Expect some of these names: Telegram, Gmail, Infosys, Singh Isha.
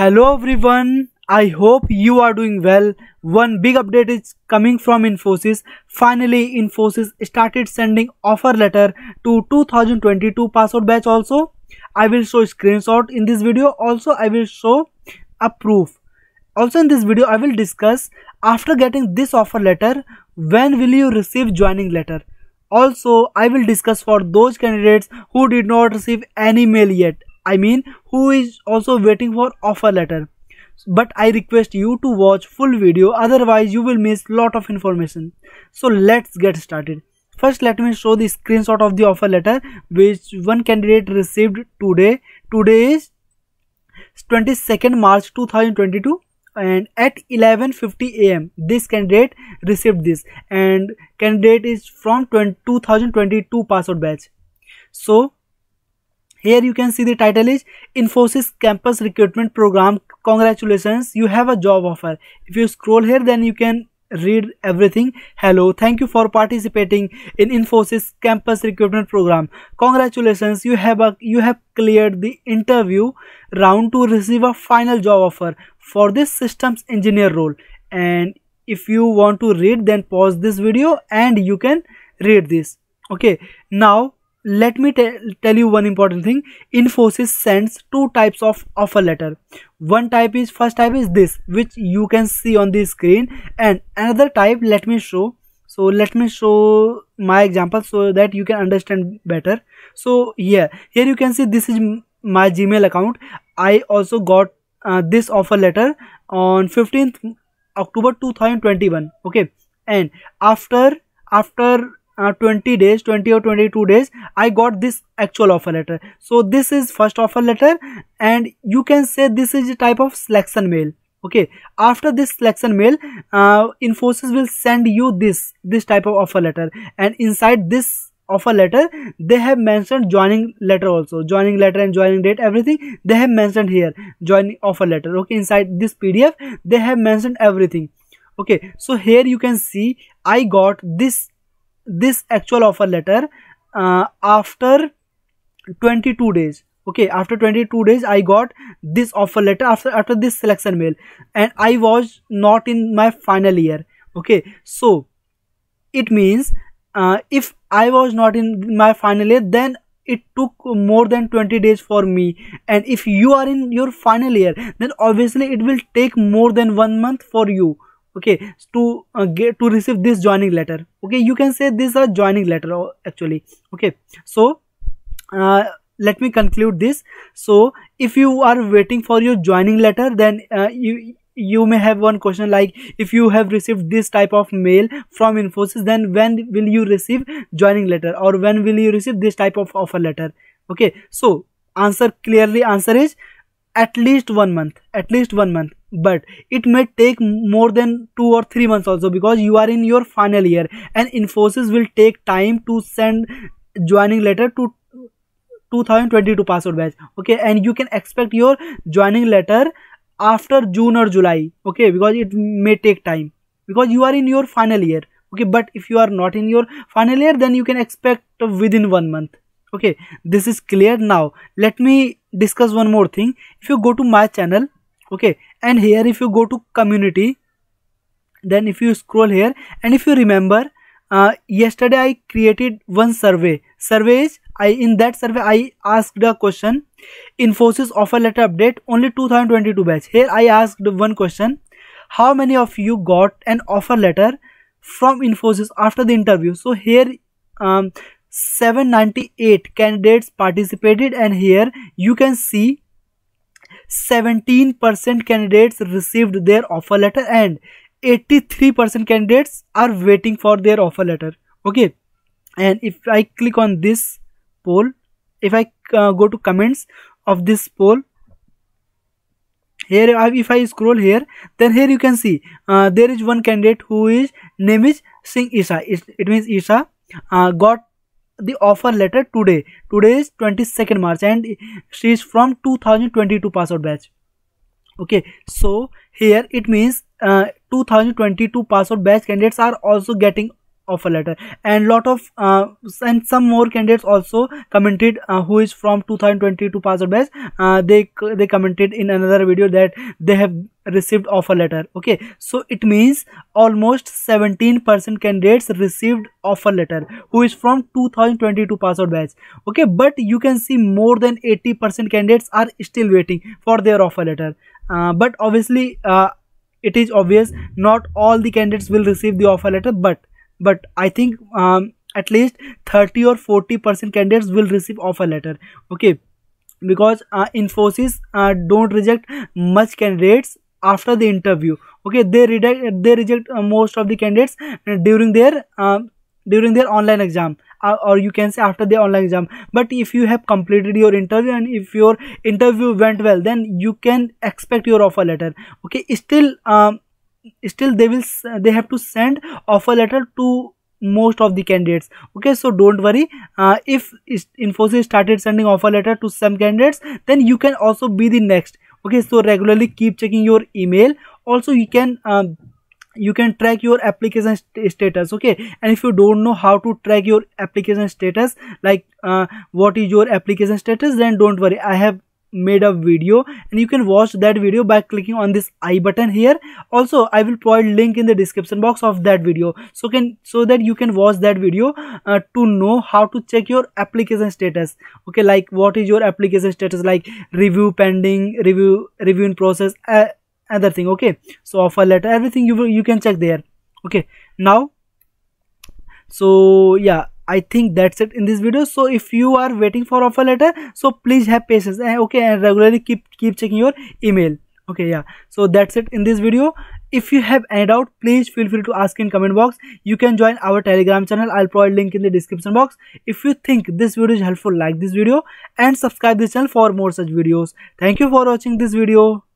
Hello everyone, I hope you are doing well. One big update is coming from Infosys. Finally, Infosys started sending offer letter to 2022 pass out batch also. I will show screenshot in this video. Also, I will show a proof. Also in this video, I will discuss after getting this offer letter, when will you receive joining letter. Also, I will discuss for those candidates who did not receive any mail yet. I mean, who is also waiting for offer letter. But I request you to watch full video, otherwise you will miss lot of information. So let's get started. First, let me show the screenshot of the offer letter which one candidate received today. Today is 22nd March 2022 and at 11:50 AM this candidate received this, and candidate is from 2022 pass out batch. So here you can see the title is Infosys Campus Recruitment Program. Congratulations, you have a job offer. If you scroll here, then you can read everything. Hello, thank you for participating in Infosys Campus Recruitment Program. Congratulations, you have cleared the interview round to receive a final job offer for this systems engineer role. And if you want to read, then pause this video and you can read this. Okay, now let me tell you one important thing. Infosys sends two types of offer letter. First type is this, which you can see on the screen, and another type, let me show. So let me show my example so that you can understand better. So here you can see this is my Gmail account. I also got this offer letter on 15th October 2021. Okay, and after 20 or 22 days I got this actual offer letter. So this is first offer letter, and you can say this is a type of selection mail. Okay, after this selection mail, Infosys will send you this type of offer letter, and inside this offer letter they have mentioned joining letter also, joining letter and joining date, everything they have mentioned here, joining offer letter. Okay, inside this PDF they have mentioned everything. Okay, so here you can see I got this actual offer letter after 22 days. Okay, after 22 days I got this offer letter after this selection mail, and I was not in my final year. Okay, so it means if I was not in my final year, then it took more than 20 days for me, and if you are in your final year, then obviously it will take more than 1 month for you, okay, to receive this joining letter. Okay, you can say this is a joining letter actually. Okay, so let me conclude this. So if you are waiting for your joining letter, then you may have one question like, if you have received this type of mail from Infosys, then when will you receive joining letter, or when will you receive this type of offer letter? Okay, so answer is at least 1 month, but it may take more than 2 or 3 months also, because you are in your final year, and Infosys will take time to send joining letter to 2022 pass out batch. Okay, and you can expect your joining letter after June or July. Okay, because it may take time, because you are in your final year. Okay, but if you are not in your final year, then you can expect within 1 month. Okay, this is clear. Now let me discuss one more thing. If you go to my channel, okay, and here if you go to community, then if you scroll here, and if you remember, yesterday I created one survey. In that survey I asked a question, Infosys offer letter update only 2022 batch. Here I asked one question, how many of you got an offer letter from Infosys after the interview? So here 798 candidates participated, and here you can see 17% candidates received their offer letter, and 83% candidates are waiting for their offer letter. Okay, and if I click on this poll, if I go to comments of this poll, here if I scroll here, then here you can see there is one candidate who is name is Singh Isha. It means Isha got the offer letter today. Today is 22nd March and she is from 2022 pass out batch. Okay, so here it means 2022 pass out batch candidates are also getting offer letter, and lot of and some more candidates also commented who is from 2022 past or best. They commented in another video that they have received offer letter. Okay, so it means almost 17% candidates received offer letter who is from 2022 pass out batch. Okay, but you can see more than 80% candidates are still waiting for their offer letter. But obviously it is obvious not all the candidates will receive the offer letter, but I think at least 30 or 40% candidates will receive offer letter. Okay, because Infosys don't reject much candidates after the interview. Okay, they reject most of the candidates during their online exam, or you can say after the online exam. But if you have completed your interview and if your interview went well, then you can expect your offer letter. Okay, still they have to send offer letter to most of the candidates. Okay, so don't worry, if Infosys started sending offer letter to some candidates, then you can also be the next. Okay, so regularly keep checking your email. Also you can track your application status. Okay, and if you don't know how to track your application status, like what is your application status, then don't worry, I have made a video and you can watch that video by clicking on this I button here. Also I will provide link in the description box of that video, so that you can watch that video to know how to check your application status. Okay, like what is your application status, like review pending, review in process, other thing. Okay, so offer letter, everything you can check there. Okay, now so yeah, I think that's it in this video. So if you are waiting for offer letter, so please have patience. Okay, and regularly keep checking your email. Okay, yeah, so that's it in this video. If you have any doubt, please feel free to ask in comment box. You can join our Telegram channel. I'll provide link in the description box. If you think this video is helpful, like this video and subscribe this channel for more such videos. Thank you for watching this video.